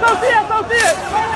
توصية